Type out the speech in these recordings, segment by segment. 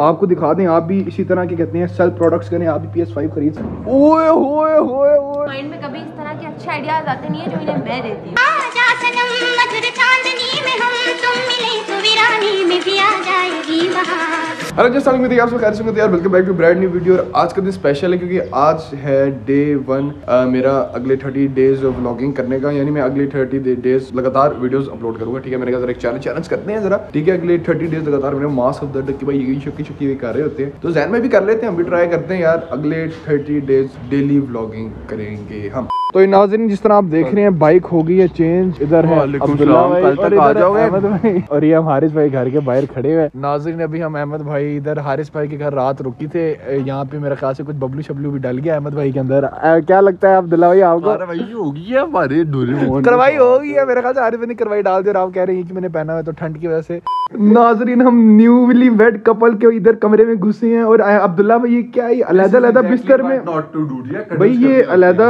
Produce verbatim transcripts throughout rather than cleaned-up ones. आपको दिखा दें, आप भी इसी तरह के कहते हैं सेल्फ प्रोडक्ट्स करें, आप भी पी एस फाइव खरीद सकते हैं। ओए होए होए होए, माइंड में कभी इस तरह के अच्छे आइडियाज आते नहीं है जो इन्हें मैं देती हूं। आ जा सनम मधुर चांदनी में हम तुम मिले तो वीरानी में भी आ जाएगी बहार। हेलो दोस्तों, सलाम मेरे आप सब खैर से होंगे यार। Welcome back to brand new video. और आज का दिन स्पेशल है क्योंकि आज है डे वन मेरा अगले थर्टी डेज ऑफ व्लॉगिंग करने का, यानी मैं अगले थर्टी डेज लगातार वीडियोस अपलोड करूंगा। ठीक है, मैंने कहा जरा एक चैलेंज चैलेंज करते हैं जरा। ठीक है, अगले थर्टी डेज लगातार मैंने मास ऑफ द डक की भाई ये छुपकी छुपकी भी कर रहे होते हैं, तो जहन में भी कर लेते हैं, हम भी ट्राई करते हैं यार। अगले थर्टी डेज डेली व्लॉगिंग करेंगे हम। तो नाज़रीन, जिस तरह आप देख रहे हैं बाइक हो गई है चेंज, इधर है अब्दुल्ला भाई, कल तक आ जाओगे। और ये हम हारिस भाई घर के बाहर खड़े हुए। नाज़रीन, अभी हम अहमद भाई इधर हारिस भाई के घर रात रुकी थे। यहाँ पे मेरा ख्याल से कुछ बबलू शबलू भी डल गया अहमद भाई के अंदर। आ, क्या लगता है अब्दुल्ला भाई आपको? कार्रवाई होगी है मेरे ख्याल से, हारिस भाई ने कार्रवाई डाल दी। और आप कह रहे हैं कि मैंने पहना हुआ तो ठंड की वजह से। नाज़रीन, हम न्यूली वेड कपल के इधर कमरे में घुसे हैं। और अब्दुल्ला भाई ये क्या है, अलग अलग बिस्तर में भाई, ये अलग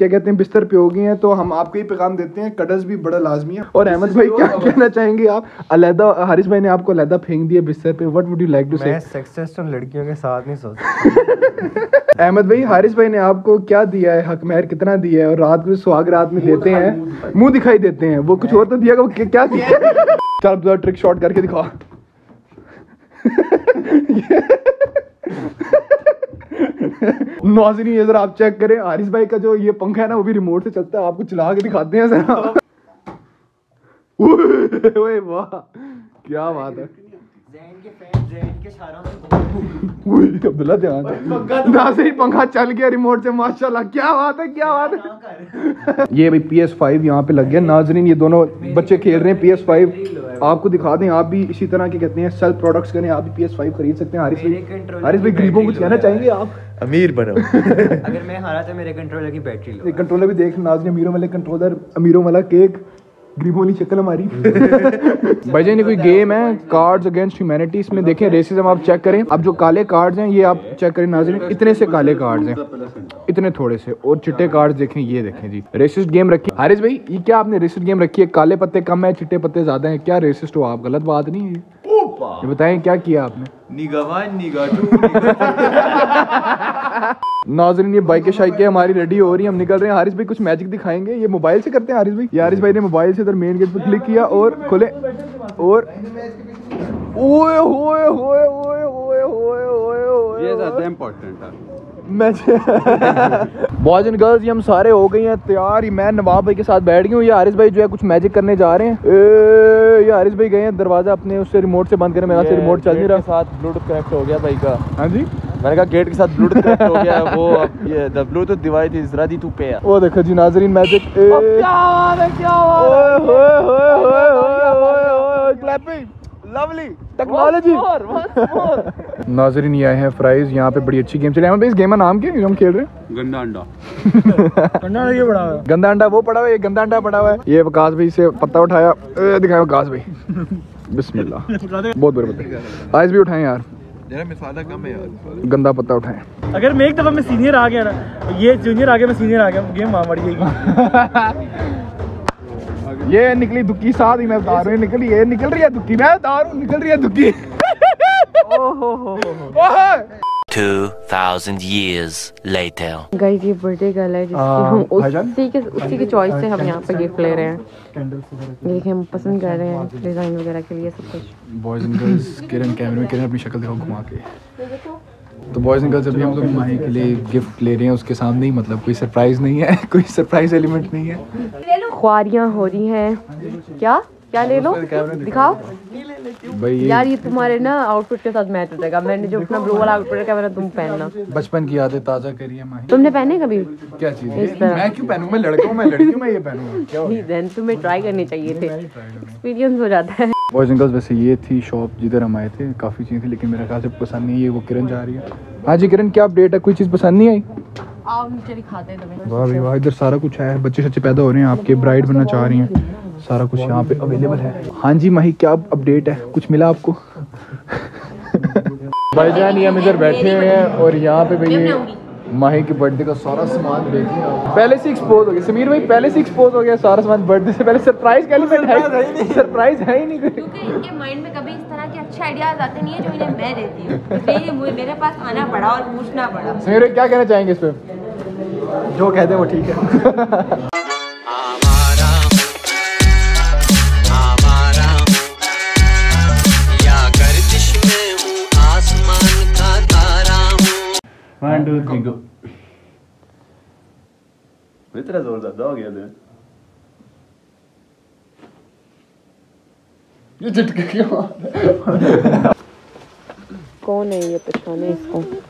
क्या कहते हैं बिस्तर पे हो गए हैं। तो हम आपको ये पैगाम देते हैं, कडस भी बड़ा लाजमी है। और अहमद भाई क्या कहना चाहेंगे आप? अलग हारिस भाई ने आपको अलग फेंक दिया बिस्तर पे, what would you like to say? मैं सक्सेस और लड़कियों के साथ नहीं सोचता। अहमद भाई, हारिस भाई ने आपको क्या दिया है, हक महर कितना दिया है? और रात को सुहाग रात में देते हैं, मुंह दिखाई देते हैं, वो कुछ और तो दिया क्या दिया? चल ट्रिक शॉट करके दिखाओ। नाज़रीन, ये जरा आप चेक करें, हारिस भाई का जो ये पंखा है ना वो भी रिमोट से चलता है। आपको चला के दिखाते हैं जरा। ओए वाह, क्या बात है। अब्दुल्ला ध्यान, नाज़रीन पंखा चल गया रिमोट से, माशाल्लाह क्या बात है, क्या बात है। ये भाई पी एस फाइव यहाँ पे लग गया। नाज़रीन, ये दोनों बच्चे खेल रहे हैं पी एस फाइव। आपको दिखा दें, आप भी इसी तरह के कहते हैं सेल्फ प्रोडक्ट्स करें, आप भी पी एस फाइव खरीद सकते हैं। हारिस भाई, हारिस भाई गरीबों को कहना चाहेंगे आप? अमीर बनो। अगर मैं हारा तो मेरे कंट्रोलर की बैटरी लो। कंट्रोलर भी देख नाज़रीन, अमीरों वाले कंट्रोलर, अमीरों वाला केक, गरीबों वाली शक्ल हमारी। भाई जान, ये कोई गेम है कार्ड्स अगेंस्ट ह्यूमैनिटी। इसमें देखें रेसिज्म, आप चेक करें। अब जो काले कार्ड्स हैं ये आप चेक करें नाज़रीन, इतने से काले कार्ड्स हैं, इतने थोड़े से। और चिट्टे कार्ड्स देखें, ये देखें जी। रेसिस्ट गेम रखी हारिस भाई, ये क्या आपने रेसिस्ट गेम रखी है? काले पत्ते कम है, चिट्टे पत्ते ज्यादा है, क्या रेसिस्ट हो आप? गलत बात नहीं है, ये बताएं क्या किया आपने? निगवान निगा। नाज़रीन, ये बाइकें शाइकें हमारी रेडी हो रही है, हम निकल रहे हैं। हारिस भाई कुछ मैजिक दिखाएंगे, ये मोबाइल से करते हैं हारिस भाई। ये हारिस भाई ने मोबाइल से इधर मेन गेट पर क्लिक किया और खोले। और ओए होए होए होए होए होए होए होए, ये ज्यादा इंपॉर्टेंट है। बॉयज एंड गर्ल्स, ये हम सारे हो गए हैं तैयार। मैं नवाब भाई के साथ बैठ गई हूँ। ये हारिस भाई जो है कुछ मैजिक करने जा रहे हैं। ए, ये हारिस भाई गए हैं दरवाजा अपने उससे रिमोट से बंद करने में, से रिमोट चल नहीं रहा। साथ ब्लूटूथ कनेक्ट हो गया भाई का। हाँ जी, मैंने कहा गेट के साथ ब्लूटूथ कनेक्ट हो गया वो। अब ये the Bluetooth device is ready to pay. वो देखो जी नाज़रीन मैजिक, क्या बात है, क्या बात है। ओए होए होए होए होए, क्लैपिंग, लवली टेक्नोलॉजी। नाज़रीन, ये आए हैं फ्राइज, यहाँ पे बड़ी अच्छी गेम चली है। हम इस गेम का नाम क्या है जो हम खेल रहे हैं? गंदा अंडा। गंदा अंडा ये पड़ा हुआ है, गंदा अंडा वो पड़ा हुआ है, गंदा अंडा पड़ा हुआ है। ये विकास भाई से पत्ता उठाया, दिखाया विकास भाई, बिस्मिल्लाह। बहुत बुरे पत्ते, आइस भी उठाएं यार, मसाला कम है यार, गंदा पत्ता उठाएं। अगर मैं एक दफ़ा में सीनियर आ गया ना, ये जूनियर आ गया, मैं सीनियर आ गया, गेम मार जाएगी। ये निकली दुक्की, साथ ही मैं बता रहा हूँ निकली, ये निकल रही है दुक्की, मैं बता रहा हूँ निकल रही है दुक्की। Two thousand years later. Guys, ये बर्थडे गर्ल है जिसकी हम उसी के उसी के चॉइस से हम यहाँ पे गिफ्ट ले रहे हैं। ये हम पसंद कर रहे हैं डिजाइन वगैरह के लिए सब कुछ। बॉयज एंड गर्ल्स, किरण कैमरे में, किरण अपनी शक्ल दिखाओ घुमा के। तो बॉयज़ एंड गर्ल्स, अभी हम लोग माही के लिए गिफ्ट ले रहे हैं, उसके सामने ही, मतलब कोई सरप्राइज़ नहीं है, कोई सरप्राइज़ एलिमेंट नहीं है। ख्वारियाँ हो रही हैं, क्या क्या ले लो दिखाओ भाई। यार ये तुम्हारे ना आउटफिट के साथ मैच हो जाएगा। मैंने जो अपना ब्लू वाला आउटफिट रखा है तुम पहनना। बचपन की यादें ताज़ा करिए माही। तुमने पहने कभी क्या चीज़? मैं क्यों पहनूं, मैं लड़का हूं, मैं लड़की हूं, मैं ये पहनूंगा। तुम्हें ट्राई करने चाहिए थे, एक्सपीरियंस हो जाता है। बॉयज एंड गर्ल्स, वैसे ये थी शॉप जिधर हम आए थे, काफ़ी चीज़ें थी लेकिन मेरे ख्याल से पसंद नहीं है। वो किरण जा रही है। हाँ जी किरण, क्या अपडेट है, कोई चीज़ पसंद नहीं आई? आओ नीचे दिखाते हैं तुम्हें। वाह भाई वाह, इधर सारा कुछ है, बच्चे सच्चे पैदा हो रहे हैं, आपके ब्राइड बनना चाह रही हैं, सारा कुछ यहाँ पे अवेलेबल है। हाँ जी माही, क्या अपडेट है, कुछ मिला आपको? भाईजान, ये हम इधर बैठे हुए हैं और यहाँ पे भाई माही के बर्थडे का सारा सामान देखिए, पहले से एक्सपोज हो गया समीर भाई, पहले से एक्सपोज हो गया सारा सामान बर्थडे से पहले। सरप्राइज का एलिमेंट है, सरप्राइज है ही नहीं क्योंकि इनके माइंड में कभी इस तरह के अच्छे आइडियाज आते नहीं है जो इन्हें मैं देती हूं, इसलिए मेरे पास आना पड़ा और पूछना पड़ा। समीर भाई क्या कहना चाहेंगे इस पे? जो कहते हैं वो ठीक है। One two three go. इतना जोर ज्यादा हो गया ये झटके क्यों? कौन है ये, पहचाने इसको?